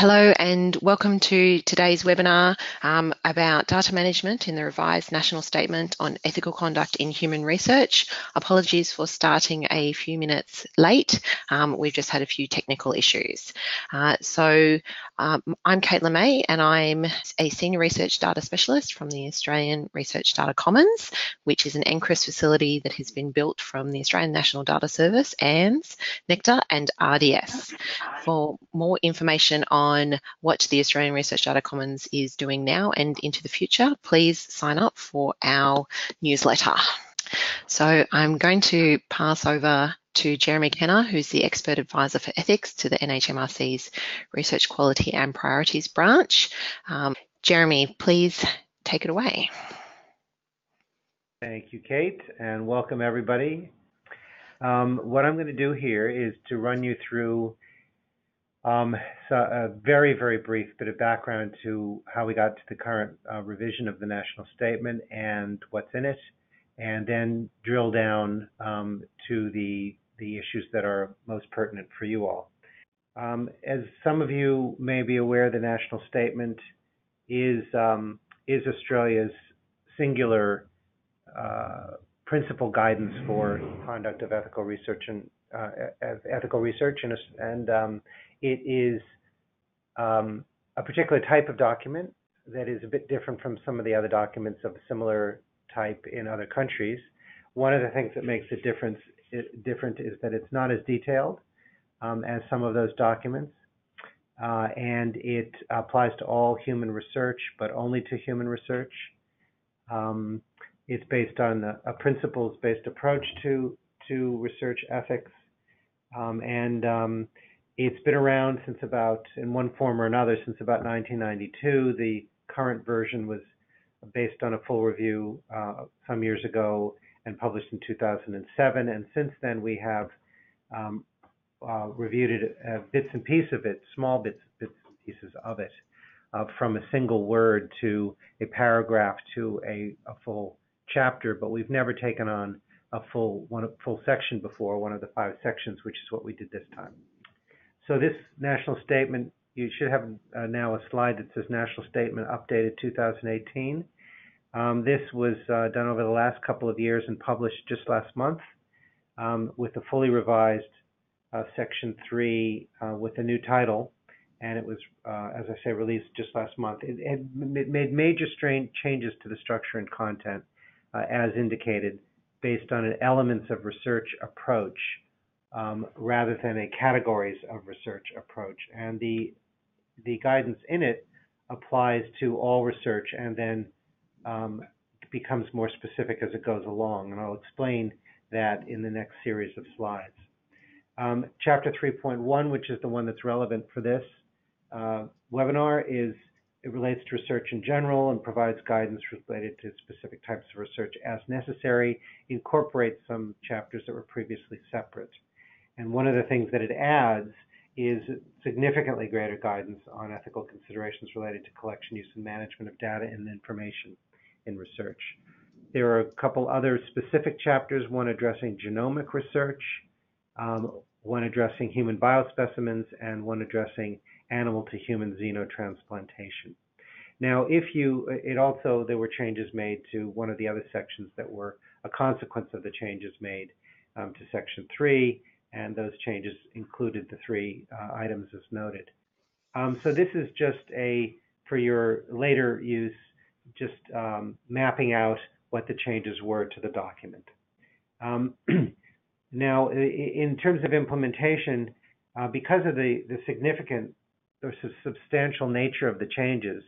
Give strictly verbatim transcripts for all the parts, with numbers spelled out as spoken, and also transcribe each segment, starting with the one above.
Hello and welcome to today's webinar um, about data management in the revised National Statement on Ethical Conduct in Human Research. Apologies for starting a few minutes late. Um, we've just had a few technical issues. Uh, so um, I'm Kate LeMay and I'm a Senior Research Data Specialist from the Australian Research Data Commons, which is an N C R I S facility that has been built from the Australian National Data Service, A N S, NECTA and R D S. For more information on on what the Australian Research Data Commons is doing now and into the future, please sign up for our newsletter. So I'm going to pass over to Jeremy Kenner, who's the Expert Advisor for Ethics to the N H M R C's Research Quality and Priorities branch. Um, Jeremy, please take it away. Thank you, Kate, and welcome everybody. Um, what I'm going to do here is to run you through Um, so a very, very brief bit of background to how we got to the current uh, revision of the National Statement and what's in it, and then drill down um, to the, the issues that are most pertinent for you all. Um, as some of you may be aware, the National Statement is, um, is Australia's singular uh, principal guidance for conduct of ethical research and uh, ethical research and, and um, It is um, a particular type of document that is a bit different from some of the other documents of a similar type in other countries. One of the things that makes it different, it, different is that it's not as detailed um, as some of those documents, uh, and it applies to all human research, but only to human research. Um, it's based on a, a principles-based approach to, to research ethics, um, and um, it's been around since about, in one form or another, since about nineteen ninety-two. The current version was based on a full review uh, some years ago and published in two thousand seven. And since then, we have um, uh, reviewed it, uh, bits and pieces of it, small bits, bits and pieces of it, uh, from a single word to a paragraph to a, a full chapter. But we've never taken on a full one, a full section before, one of the five sections, which is what we did this time. So this National Statement, you should have uh, now a slide that says National Statement Updated two thousand eighteen. Um, this was uh, done over the last couple of years and published just last month um, with a fully revised uh, Section three uh, with a new title. And it was, uh, as I say, released just last month. It, it made major strain changes to the structure and content, uh, as indicated, based on an elements of research approach, Um, rather than a categories of research approach. And the, the guidance in it applies to all research and then um, becomes more specific as it goes along. And I'll explain that in the next series of slides. Um, chapter three point one, which is the one that's relevant for this uh, webinar, is it relates to research in general and provides guidance related to specific types of research as necessary, incorporates some chapters that were previously separate. And one of the things that it adds is significantly greater guidance on ethical considerations related to collection, use, and management of data and information in research. There are a couple other specific chapters, one addressing genomic research, um, one addressing human biospecimens, and one addressing animal-to-human xenotransplantation. Now, if you, it also, there were changes made to one of the other sections that were a consequence of the changes made um, to Section three. And those changes included the three uh, items as noted. Um, so this is just a, for your later use, just um, mapping out what the changes were to the document. Um, now, in terms of implementation, uh, because of the, the significant or substantial nature of the changes,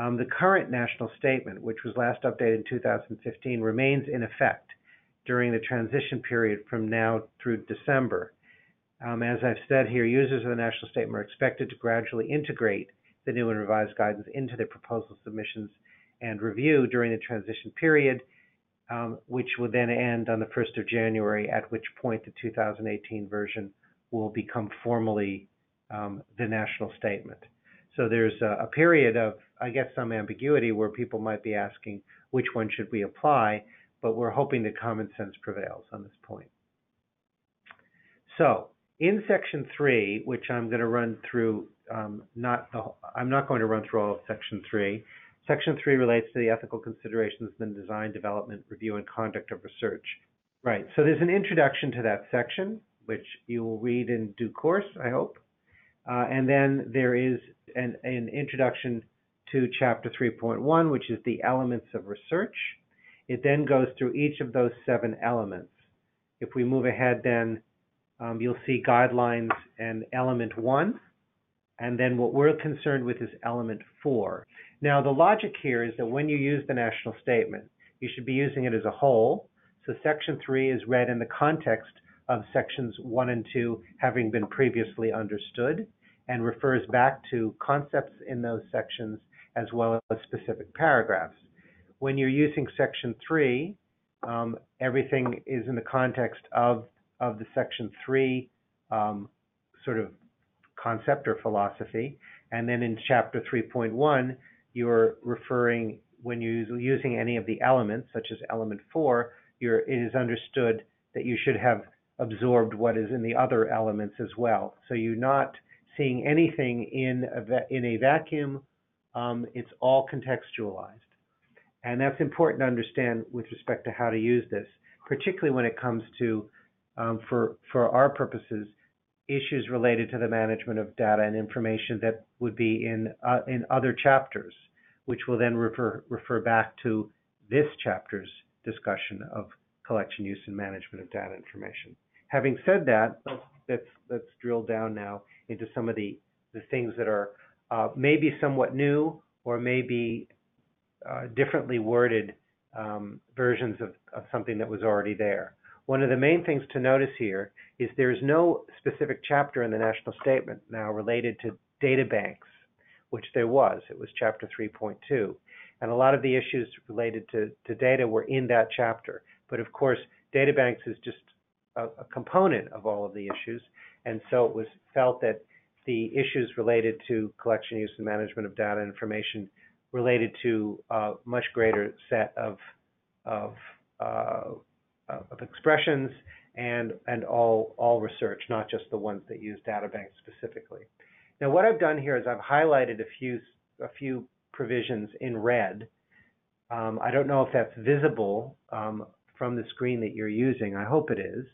um, the current National Statement, which was last updated in two thousand fifteen, remains in effect during the transition period from now through December. Um, as I've said here, users of the National Statement are expected to gradually integrate the new and revised guidance into their proposal submissions and review during the transition period, um, which will then end on the first of January, at which point the two thousand eighteen version will become formally um, the National Statement. So there's a, a period of, I guess, some ambiguity where people might be asking, which one should we apply? But we're hoping that common sense prevails on this point. So In section three, which I'm going to run through, um, not the, I'm not going to run through all of section three. Section three relates to the ethical considerations in the design, development, review, and conduct of research. Right, so there's an introduction to that section, which you will read in due course, I hope. Uh, and then there is an, an introduction to chapter three point one, which is the elements of research. It then goes through each of those seven elements. If we move ahead, then um, you'll see guidelines and element one. And then what we're concerned with is element four. Now, the logic here is that when you use the national statement, you should be using it as a whole. So section three is read in the context of sections one and two having been previously understood, and refers back to concepts in those sections as well as specific paragraphs. When you're using section three, um, everything is in the context of, of the section three um, sort of concept or philosophy. And then in chapter three point one, you're referring, when you're using any of the elements, such as element four, you're, it is understood that you should have absorbed what is in the other elements as well. So you're not seeing anything in a, in a vacuum. Um, it's all contextualized. And that's important to understand with respect to how to use this, particularly when it comes to, um, for, for our purposes, issues related to the management of data and information that would be in, uh, in other chapters, which will then refer, refer back to this chapter's discussion of collection, use, and management of data information. Having said that, let's, let's drill down now into some of the, the things that are uh, maybe somewhat new or maybe uh, differently worded um, versions of, of something that was already there. One of the main things to notice here is there is no specific chapter in the National Statement now related to data banks, which there was. It was chapter three point two. And a lot of the issues related to, to data were in that chapter. But of course, data banks is just a, a component of all of the issues. And so it was felt that the issues related to collection, use, and management of data information related to a much greater set of, of, uh, of expressions and, and all, all research, not just the ones that use data banks specifically. Now, what I've done here is I've highlighted a few, a few provisions in red. Um, I don't know if that's visible um, from the screen that you're using. I hope it is.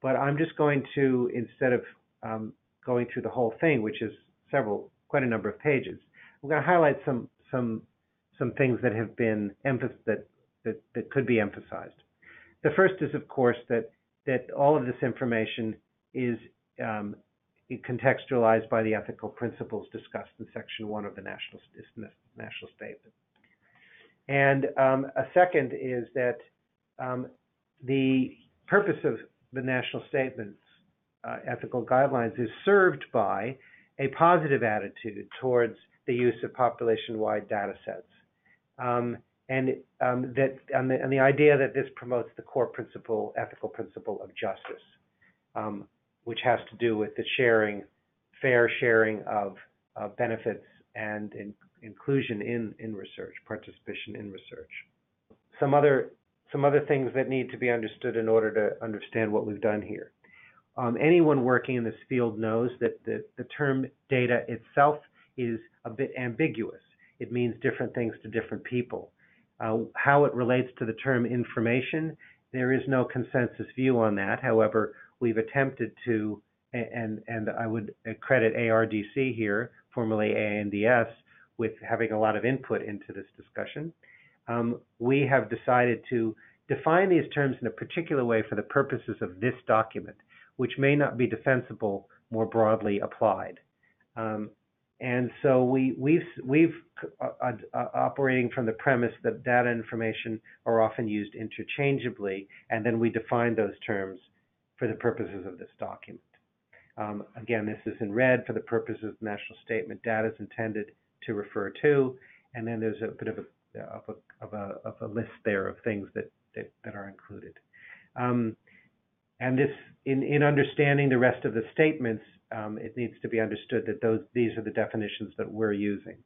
But I'm just going to, instead of um, going through the whole thing, which is several, quite a number of pages, I'm going to highlight some some some things that have been emphasized, that, that, that could be emphasized. The first is, of course, that, that all of this information is um, contextualized by the ethical principles discussed in section one of the National, National Statement. And um, a second is that um, the purpose of the National Statement's uh, ethical guidelines is served by a positive attitude towards the use of population-wide data sets. Um, and, um, that, and, the, and the idea that this promotes the core principle, ethical principle of justice, Um, which has to do with the sharing, fair sharing of uh, benefits and in, inclusion in, in research, participation in research. Some other, some other things that need to be understood in order to understand what we've done here. Um, anyone working in this field knows that the, the term data itself is a bit ambiguous. It means different things to different people. Uh, how it relates to the term information, there is no consensus view on that. However, we've attempted to, and, and I would credit A R D C here, formerly A N D S, with having a lot of input into this discussion. Um, we have decided to define these terms in a particular way for the purposes of this document, which may not be defensible more broadly applied. Um, and so we, we've, we've uh, uh, operating from the premise that data information are often used interchangeably, and then we define those terms for the purposes of this document. Um, again, this is in red. For the purposes of the National Statement, data is intended to refer to, and then there's a bit of a, of a, of a, of a list there of things that, that, that are included. Um, and this, in, in understanding the rest of the statements, um, it needs to be understood that those, these are the definitions that we're using.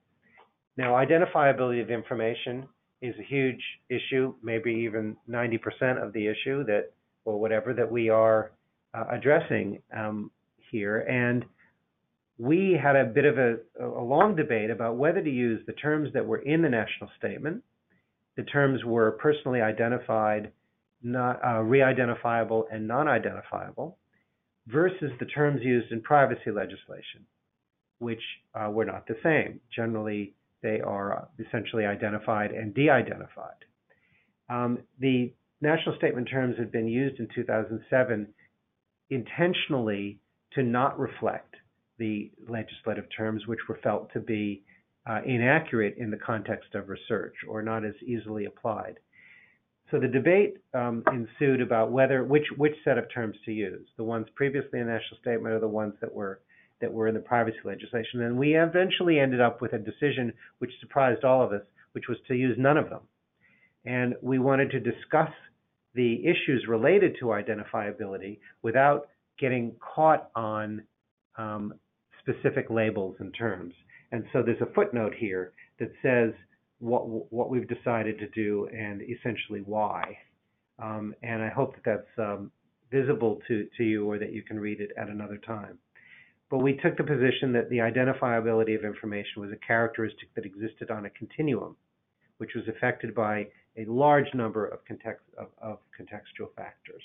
Now, identifiability of information is a huge issue, maybe even ninety percent of the issue that, or whatever that we are uh, addressing um, here, and we had a bit of a, a long debate about whether to use the terms that were in the National Statement. The terms were personally identified, not uh, re-identifiable, and non-identifiable, versus the terms used in privacy legislation, which uh, were not the same. Generally, they are essentially identified and de-identified. Um, the National Statement terms had been used in two thousand seven intentionally to not reflect the legislative terms, which were felt to be uh, inaccurate in the context of research or not as easily applied. So the debate um, ensued about whether which which set of terms to use, the ones previously in the National Statement or the ones that were that were in the privacy legislation. And we eventually ended up with a decision which surprised all of us, which was to use none of them. And we wanted to discuss the issues related to identifiability without getting caught on um, specific labels and terms. And so there's a footnote here that says what what we've decided to do and essentially why. Um, and I hope that that's um, visible to, to you, or that you can read it at another time. But we took the position that the identifiability of information was a characteristic that existed on a continuum, which was affected by a large number of, context, of, of contextual factors.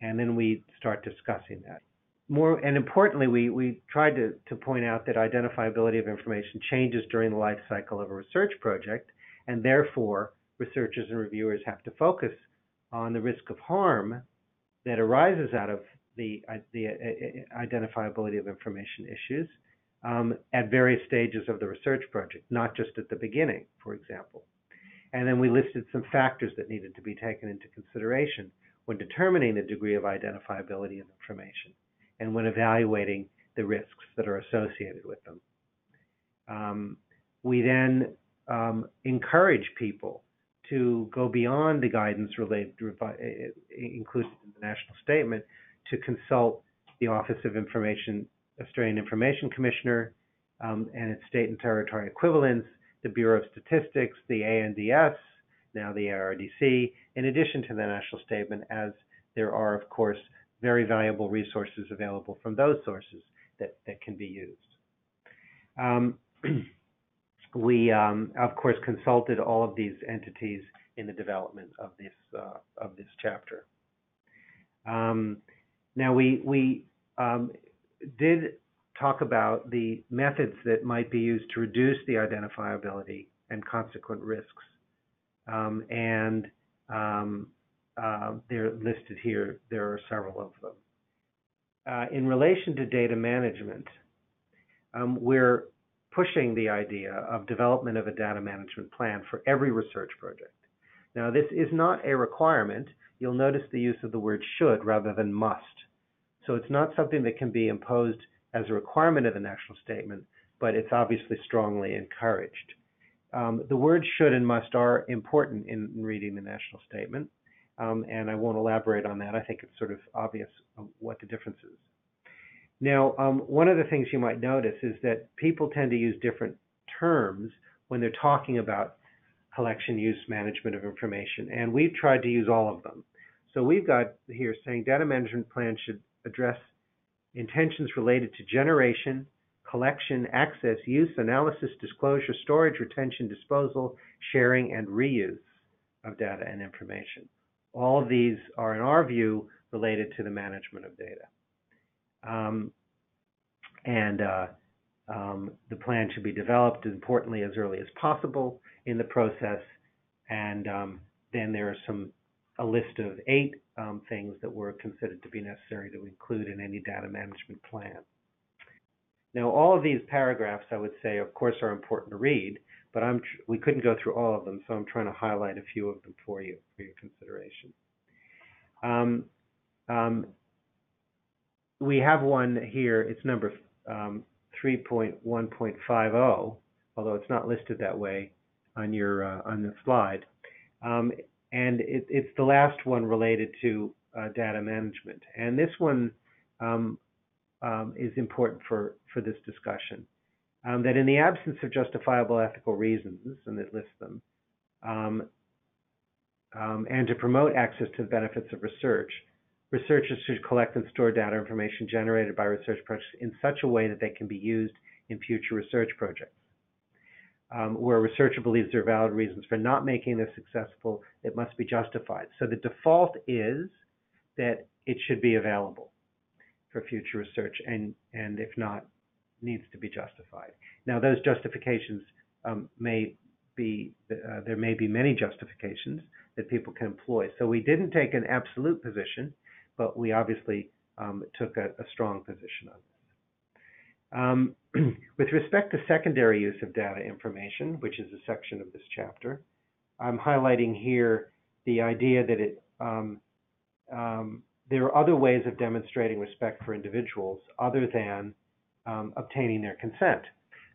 And then we start discussing that. More, and importantly, we, we tried to, to point out that identifiability of information changes during the life cycle of a research project, and therefore researchers and reviewers have to focus on the risk of harm that arises out of the, the uh, identifiability of information issues um, at various stages of the research project, not just at the beginning, for example. And then we listed some factors that needed to be taken into consideration when determining the degree of identifiability of information and when evaluating the risks that are associated with them. Um, we then um, encourage people to go beyond the guidance related, included in the National Statement, to consult the Office of Information, Australian Information Commissioner, um, and its state and territory equivalents, the Bureau of Statistics, the A N D S, now the A R D C, in addition to the National Statement, as there are, of course, very valuable resources available from those sources that, that can be used. Um, we, um, of course, consulted all of these entities in the development of this, uh, of this chapter. Um, now, we, we um, did talk about the methods that might be used to reduce the identifiability and consequent risks. Um, and um, uh, they're listed here. There are several of them. Uh, in relation to data management, um, we're pushing the idea of development of a data management plan for every research project. Now, this is not a requirement. You'll notice the use of the word should rather than must. So it's not something that can be imposed as a requirement of the National Statement, but it's obviously strongly encouraged. Um, the words should and must are important in reading the National Statement, um, and I won't elaborate on that. I think it's sort of obvious what the difference is. Now, um, one of the things you might notice is that people tend to use different terms when they're talking about collection, use, management of information, and we've tried to use all of them. So we've got here saying data management plans should address intentions related to generation, collection, access, use, analysis, disclosure, storage, retention, disposal, sharing, and reuse of data and information. All of these are, in our view, related to the management of data. Um, and uh, um, the plan should be developed, importantly, as early as possible in the process. And um, then there are some a list of eight um, things that were considered to be necessary to include in any data management plan. Now, all of these paragraphs, I would say, of course, are important to read, but I'm tr we couldn't go through all of them, so I'm trying to highlight a few of them for you, for your consideration. Um, um, we have one here. It's number um, three point one point fifty, although it's not listed that way on your uh, on the slide. Um, and it, it's the last one related to uh, data management. And this one um, Um, is important for, for this discussion, um, that in the absence of justifiable ethical reasons, and it lists them, um, um, and to promote access to the benefits of research, Researchers should collect and store data information generated by research projects in such a way that they can be used in future research projects. Um, where a researcher believes there are valid reasons for not making this accessible, it must be justified. So the default is that it should be available for future research, and, and if not, needs to be justified. Now, those justifications um, may be, uh, there may be many justifications that people can employ. So we didn't take an absolute position, but we obviously um, took a, a strong position on this. Um, with respect to secondary use of data information, which is a section of this chapter, I'm highlighting here the idea that it, um, um, there are other ways of demonstrating respect for individuals other than um, obtaining their consent.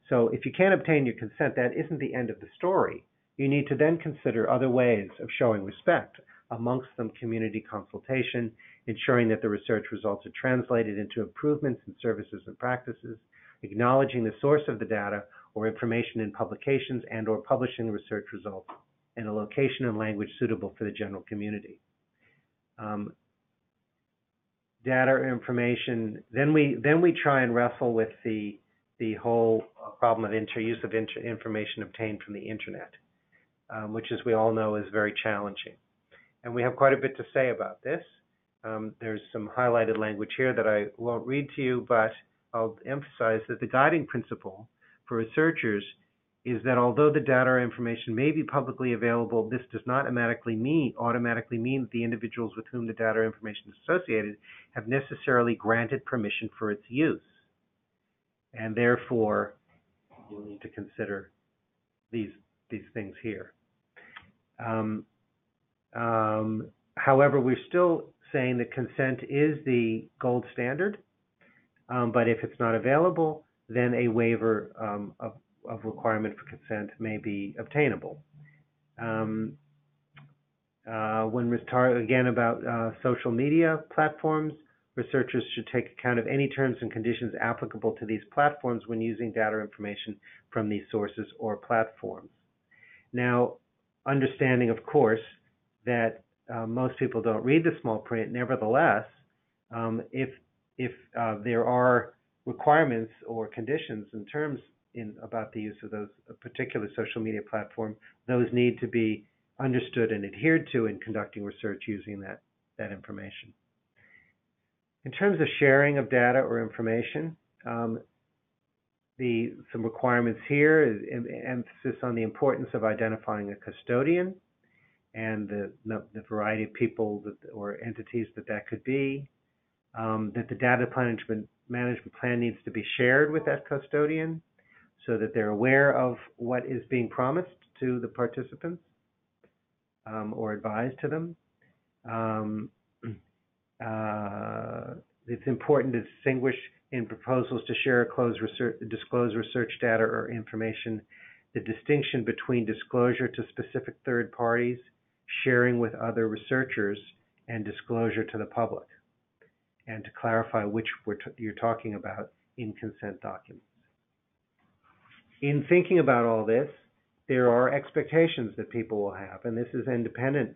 So if you can't obtain your consent, that isn't the end of the story. You need to then consider other ways of showing respect, amongst them community consultation, ensuring that the research results are translated into improvements in services and practices, acknowledging the source of the data or information in publications, and or publishing the research results in a location and language suitable for the general community. Um, data or information, then we, then we try and wrestle with the, the whole problem of inter, use of inter, information obtained from the internet, um, which as we all know is very challenging. And we have quite a bit to say about this. Um, there's some highlighted language here that I won't read to you, but I'll emphasize that the guiding principle for researchers is that although the data or information may be publicly available, this does not automatically mean, automatically mean that the individuals with whom the data or information is associated have necessarily granted permission for its use. And therefore, you'll need to consider these, these things here. Um, Um, however, we're still saying that consent is the gold standard, um, but if it's not available, then a waiver um, of, of requirement for consent may be obtainable. Um, uh, when we're talking again about uh, social media platforms, researchers should take account of any terms and conditions applicable to these platforms when using data information from these sources or platforms. Now, understanding, of course, that uh, most people don't read the small print. Nevertheless, um, if if uh, there are requirements or conditions and terms in about the use of those a particular social media platform, those need to be understood and adhered to in conducting research using that that information. In terms of sharing of data or information, um, the some requirements here is em emphasis on the importance of identifying a custodian and the, the variety of people that, or entities that that could be, um, that the data management, management plan needs to be shared with that custodian so that they're aware of what is being promised to the participants um, or advised to them. Um, uh, it's important to distinguish in proposals to share or close research, disclose research data or information, the distinction between disclosure to specific third parties, sharing with other researchers, and disclosure to the public, and to clarify which we're t you're talking about in consent documents. In thinking about all this, there are expectations that people will have, and this is independent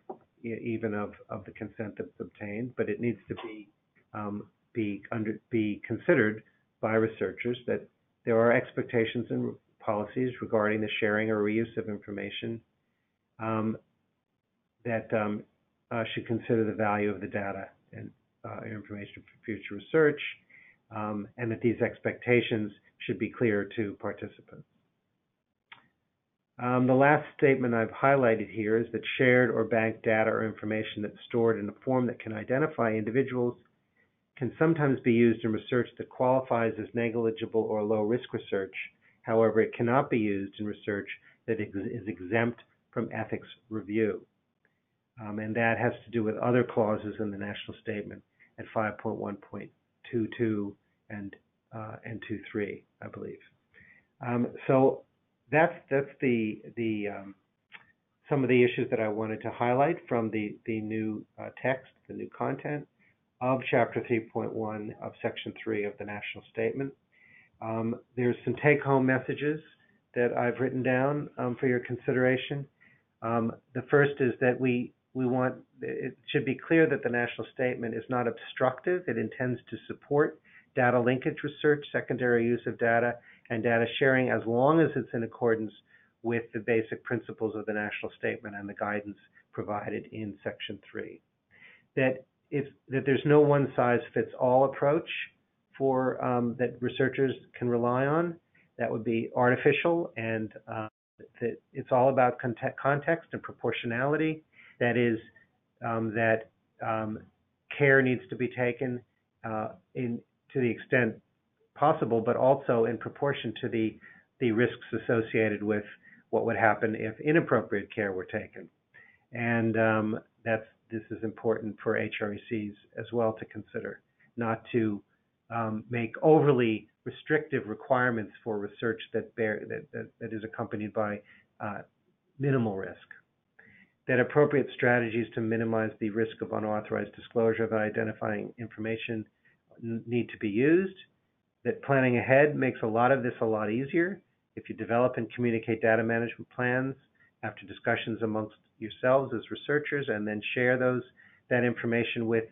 even of, of the consent that's obtained, but it needs to be, um, be, under, be considered by researchers that there are expectations and policies regarding the sharing or reuse of information um, that um, uh, should consider the value of the data and uh, information for future research, um, and that these expectations should be clear to participants. Um, the last statement I've highlighted here is that shared or banked data or information that's stored in a form that can identify individuals can sometimes be used in research that qualifies as negligible or low-risk research. However, it cannot be used in research that is exempt from ethics review. Um, and that has to do with other clauses in the National Statement at five point one point two two and, uh, and two point three, I believe. Um, so that's, that's the, the, um, some of the issues that I wanted to highlight from the, the new uh, text, the new content of Chapter three point one of Section three of the National Statement. Um, there's some take-home messages that I've written down um, for your consideration. Um, the first is that we we want, it should be clear that the National Statement is not obstructive. It intends to support data linkage research, secondary use of data, and data sharing as long as it's in accordance with the basic principles of the National Statement and the guidance provided in Section three. That if that there's no one-size-fits-all approach for um, that researchers can rely on, that would be artificial, and uh, that it's all about context and proportionality. That is, um, that um, care needs to be taken uh, in to the extent possible, but also in proportion to the the risks associated with what would happen if inappropriate care were taken. And um, that's this is important for H R E Cs as well to consider, not to um, make overly restrictive requirements for research that bear that that, that is accompanied by uh, minimal risk. That appropriate strategies to minimize the risk of unauthorized disclosure of identifying information need to be used. That planning ahead makes a lot of this a lot easier if you develop and communicate data management plans after discussions amongst yourselves as researchers, and then share those that information with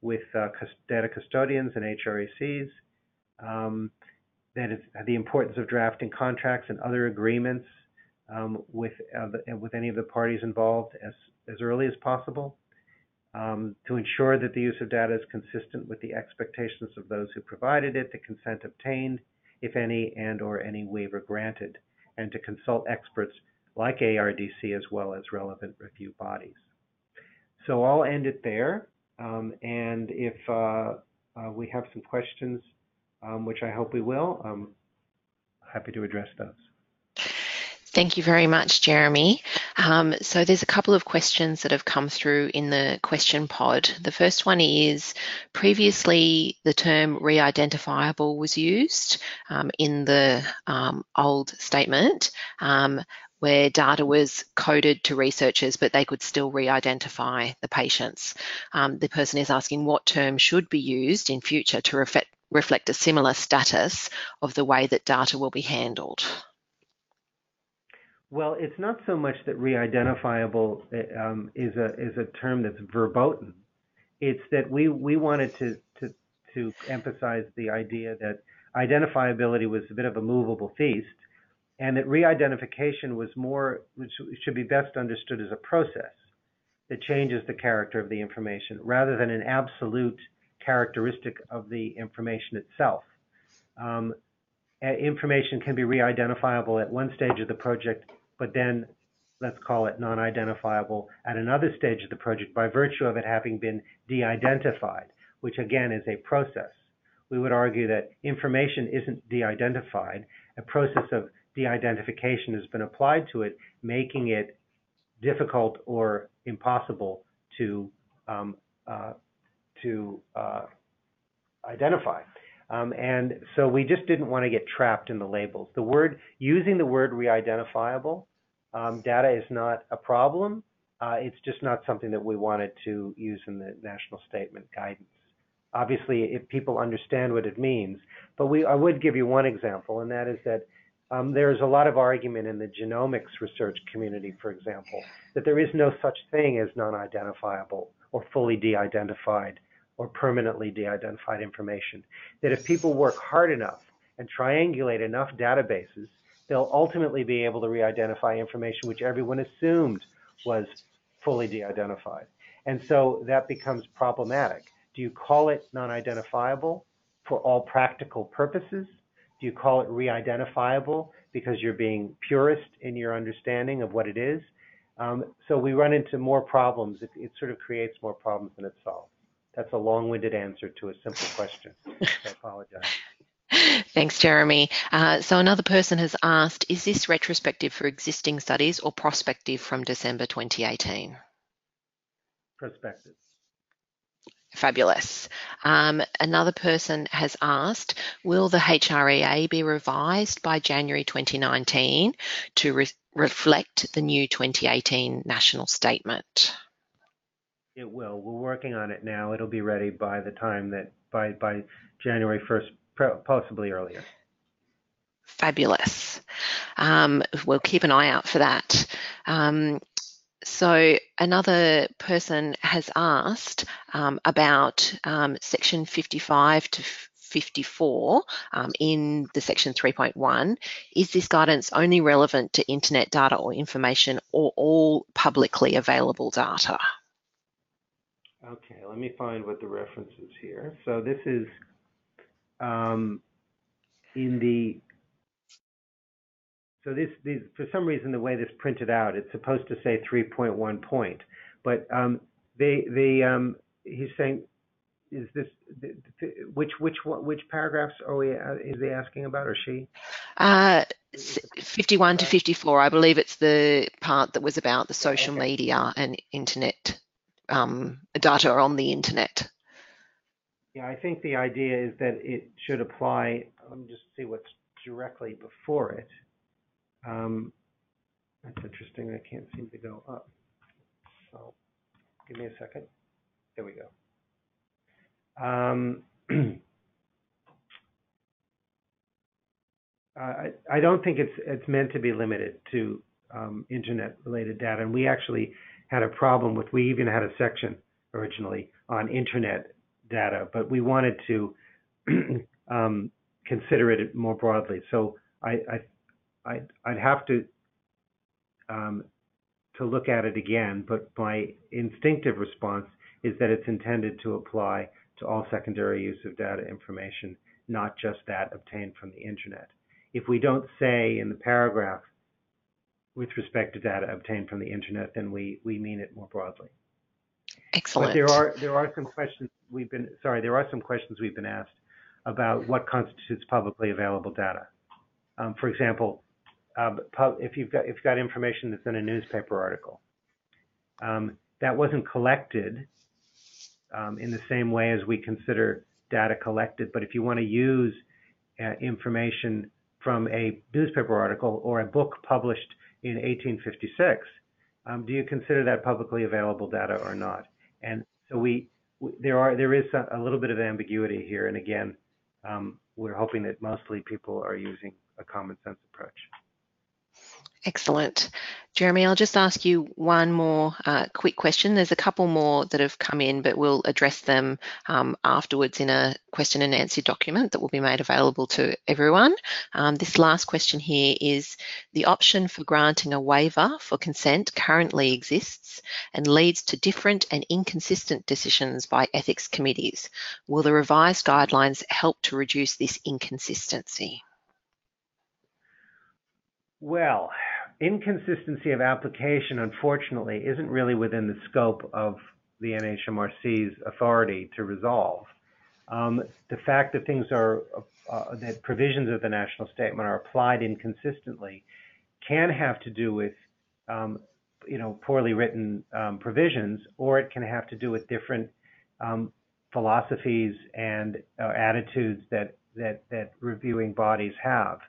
with uh, data custodians and H R E Cs. Um, that is the importance of drafting contracts and other agreements um, with uh, the, with any of the parties involved as as early as possible, um, to ensure that the use of data is consistent with the expectations of those who provided it, the consent obtained, if any, and or any waiver granted, and to consult experts like A R D C as well as relevant review bodies. So I'll end it there, um, and if uh, uh, we have some questions, um, which I hope we will, I'm happy to address those. Thank you very much, Jeremy. Um, so there's a couple of questions that have come through in the question pod. The first one is, previously the term re-identifiable was used um, in the um, old statement, um, where data was coded to researchers, but they could still re-identify the patients. Um, the person is asking what term should be used in future to reflect, reflect a similar status of the way that data will be handled. Well, it's not so much that re-identifiable um, is a is a term that's verboten. It's that we we wanted to to to emphasize the idea that identifiability was a bit of a movable feast, and that re-identification was more, which should be best understood as a process that changes the character of the information rather than an absolute characteristic of the information itself. Um, information can be re-identifiable at one stage of the project, but then let's call it non-identifiable at another stage of the project by virtue of it having been de-identified, which again is a process. We would argue that information isn't de-identified. A process of de-identification has been applied to it, making it difficult or impossible to um, uh, to uh, identify. Um, and so we just didn't want to get trapped in the labels. The word, using the word re-identifiable um, data is not a problem. Uh, it's just not something that we wanted to use in the National Statement guidance. Obviously, if people understand what it means, but we, I would give you one example, and that is that Um, there is a lot of argument in the genomics research community, for example, that there is no such thing as non-identifiable or fully de-identified or permanently de-identified information. That if people work hard enough and triangulate enough databases, they'll ultimately be able to re-identify information which everyone assumed was fully de-identified. And so that becomes problematic. Do you call it non-identifiable for all practical purposes? Do you call it re-identifiable because you're being purist in your understanding of what it is? Um, so we run into more problems. It, it sort of creates more problems than it solves. That's a long-winded answer to a simple question. I apologize. Thanks, Jeremy. Uh, so another person has asked, is this retrospective for existing studies or prospective from December twenty eighteen? Prospective. Fabulous. Um, another person has asked, will the H R E A be revised by January twenty nineteen to re reflect the new twenty eighteen National Statement? It will. We're working on it now. It'll be ready by the time that, by, by January first, possibly earlier. Fabulous. Um, we'll keep an eye out for that. Um, So another person has asked um, about um, section fifty-five to fifty-four um, in the section three point one. Is this guidance only relevant to internet data or information, or all publicly available data? Okay, let me find what the reference is here. So this is um, in the, so this, these, for some reason, the way this printed out, it's supposed to say three point one point, but um, they, they, um, he's saying, is this, which, which, which paragraphs are we, is they asking about, or she? Uh, fifty-one to fifty-four, I believe it's the part that was about the social okay. media and internet um, data on the internet. Yeah, I think the idea is that it should apply. Let me just see what's directly before it. Um, that's interesting. I can't seem to go up. So give me a second. There we go. Um, I, I don't think it's it's meant to be limited to um, internet-related data. And we actually had a problem with. We even had a section originally on internet data, but we wanted to um, consider it more broadly. So I. I I'd, I'd have to um, to look at it again, but my instinctive response is that it's intended to apply to all secondary use of data information, not just that obtained from the internet. If we don't say in the paragraph with respect to data obtained from the internet, then we we mean it more broadly. Excellent. But there are there are some questions we've been sorry there are some questions we've been asked about what constitutes publicly available data. Um, for example. Uh, if you've got if you've got information that's in a newspaper article um, that wasn't collected um, in the same way as we consider data collected, but if you want to use uh, information from a newspaper article or a book published in eighteen fifty-six, um, do you consider that publicly available data or not? And so we, we there are there is a, a little bit of ambiguity here, and again, um, we're hoping that mostly people are using a common sense approach. Excellent. Jeremy, I'll just ask you one more uh, quick question. There's a couple more that have come in, but we'll address them um, afterwards in a question and answer document that will be made available to everyone. Um, this last question here is, the option for granting a waiver for consent currently exists and leads to different and inconsistent decisions by ethics committees. Will the revised guidelines help to reduce this inconsistency? Well, inconsistency of application, unfortunately, isn't really within the scope of the N H M R C's authority to resolve. Um, the fact that things are, uh, that provisions of the National Statement are applied inconsistently can have to do with, um, you know, poorly written um, provisions, or it can have to do with different um, philosophies and uh, attitudes that, that, that reviewing bodies have.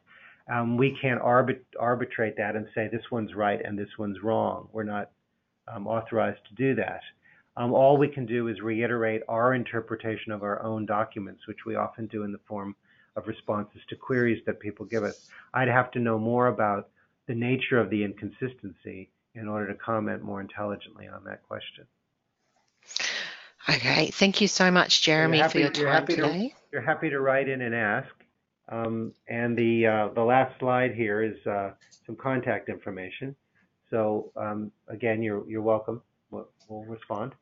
Um, we can't arbit arbitrate that and say this one's right and this one's wrong. We're not um, authorized to do that. Um, all we can do is reiterate our interpretation of our own documents, which we often do in the form of responses to queries that people give us. I'd have to know more about the nature of the inconsistency in order to comment more intelligently on that question. Okay, thank you so much, Jeremy, happy, for your time you're happy today. To, you're happy to write in and ask. Um, and the uh, the last slide here is uh, some contact information. So um, again, you're you're welcome. We'll, we'll respond.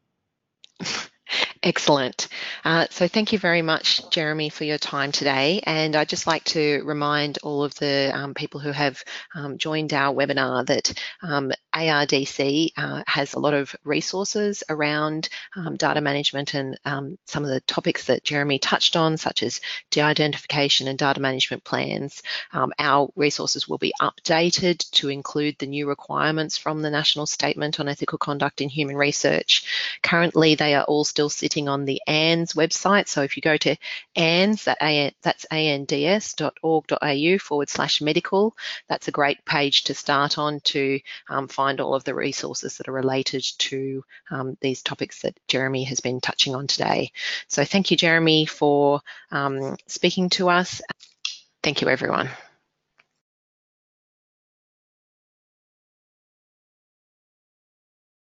Excellent. Uh, so thank you very much, Jeremy, for your time today. And I'd just like to remind all of the um, people who have um, joined our webinar that um, A R D C uh, has a lot of resources around um, data management and um, some of the topics that Jeremy touched on, such as de-identification and data management plans. Um, our resources will be updated to include the new requirements from the National Statement on Ethical Conduct in Human Research. Currently, they are all still sitting on the A N S website. So if you go to A N S, that's A N D S dot org dot A U forward slash medical. That's a great page to start on to um, find all of the resources that are related to um, these topics that Jeremy has been touching on today. So thank you, Jeremy, for um, speaking to us. Thank you, everyone.